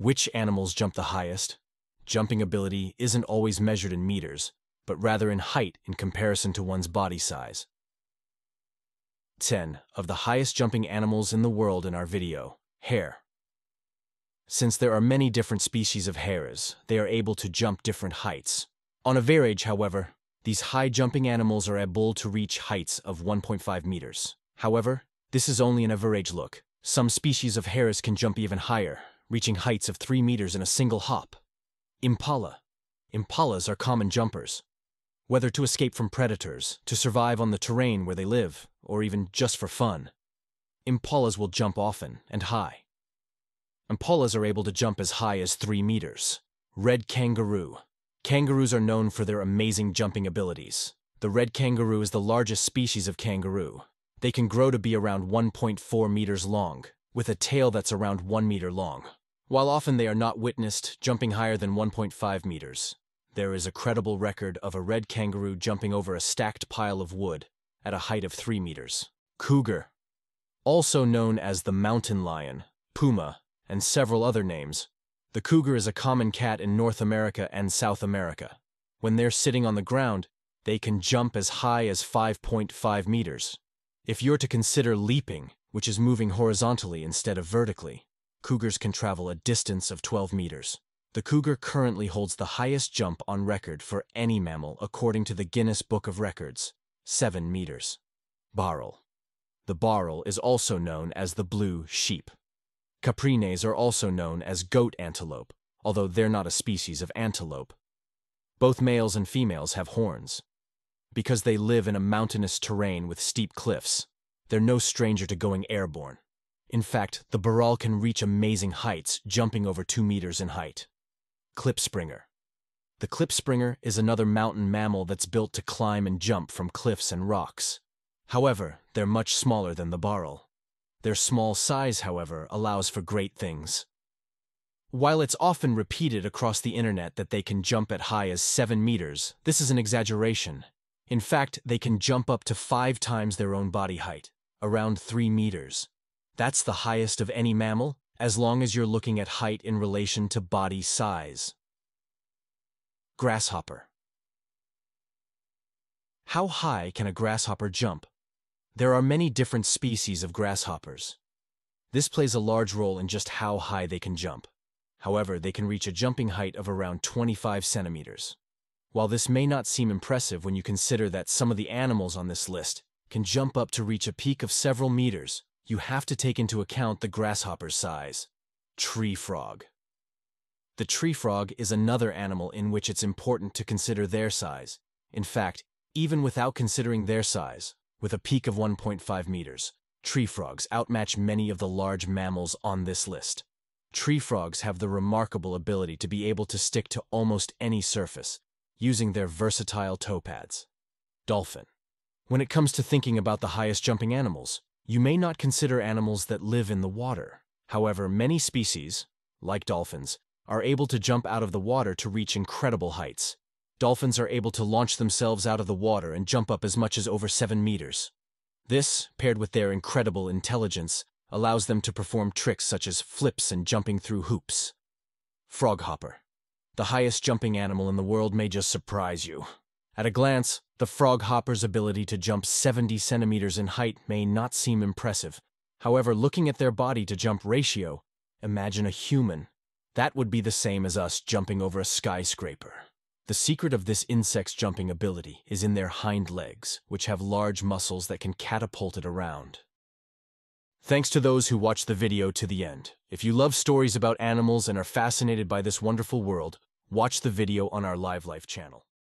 Which animals jump the highest? Jumping ability isn't always measured in meters, but rather in height in comparison to one's body size. 10 of the highest jumping animals in the world in our video, hare. Since there are many different species of hares, they are able to jump different heights. On average, however, these high-jumping animals are able to reach heights of 1.5 meters. However, this is only an average look. Some species of hares can jump even higher, reaching heights of 3 meters in a single hop. Impala. Impalas are common jumpers. Whether to escape from predators, to survive on the terrain where they live, or even just for fun, impalas will jump often and high. Impalas are able to jump as high as 3 meters. Red kangaroo. Kangaroos are known for their amazing jumping abilities. The red kangaroo is the largest species of kangaroo. They can grow to be around 1.4 meters long, with a tail that's around 1 meter long. While often they are not witnessed jumping higher than 1.5 meters, there is a credible record of a red kangaroo jumping over a stacked pile of wood at a height of 3 meters. Cougar, also known as the mountain lion, puma, and several other names, the cougar is a common cat in North America and South America. When they're sitting on the ground, they can jump as high as 5.5 meters. If you're to consider leaping, which is moving horizontally instead of vertically, cougars can travel a distance of 12 meters. The cougar currently holds the highest jump on record for any mammal according to the Guinness Book of Records, 7 meters. Bharal. The bharal is also known as the blue sheep. Caprines are also known as goat antelope, although they're not a species of antelope. Both males and females have horns. Because they live in a mountainous terrain with steep cliffs, they're no stranger to going airborne. In fact, the bharal can reach amazing heights, jumping over 2 meters in height. Klipspringer. The klipspringer is another mountain mammal that's built to climb and jump from cliffs and rocks. However, they're much smaller than the bharal. Their small size, however, allows for great things. While it's often repeated across the internet that they can jump as high as 7 meters, this is an exaggeration. In fact, they can jump up to 5 times their own body height, around 3 meters. That's the highest of any mammal, as long as you're looking at height in relation to body size. Grasshopper. How high can a grasshopper jump? There are many different species of grasshoppers. This plays a large role in just how high they can jump. However, they can reach a jumping height of around 25 centimeters. While this may not seem impressive when you consider that some of the animals on this list can jump up to reach a peak of several meters, you have to take into account the grasshopper's size. Tree frog. The tree frog is another animal in which it's important to consider their size. In fact, even without considering their size, with a peak of 1.5 meters, tree frogs outmatch many of the large mammals on this list. Tree frogs have the remarkable ability to be able to stick to almost any surface, using their versatile toe pads. Dolphin. When it comes to thinking about the highest jumping animals, you may not consider animals that live in the water. However, many species, like dolphins, are able to jump out of the water to reach incredible heights. Dolphins are able to launch themselves out of the water and jump up as much as over 7 meters. This, paired with their incredible intelligence, allows them to perform tricks such as flips and jumping through hoops. Froghopper. The highest jumping animal in the world may just surprise you. At a glance, the froghopper's ability to jump 70 centimeters in height may not seem impressive. However, looking at their body-to-jump ratio, imagine a human. That would be the same as us jumping over a skyscraper. The secret of this insect's jumping ability is in their hind legs, which have large muscles that can catapult it around. Thanks to those who watched the video to the end. If you love stories about animals and are fascinated by this wonderful world, watch the video on our LiveLife channel.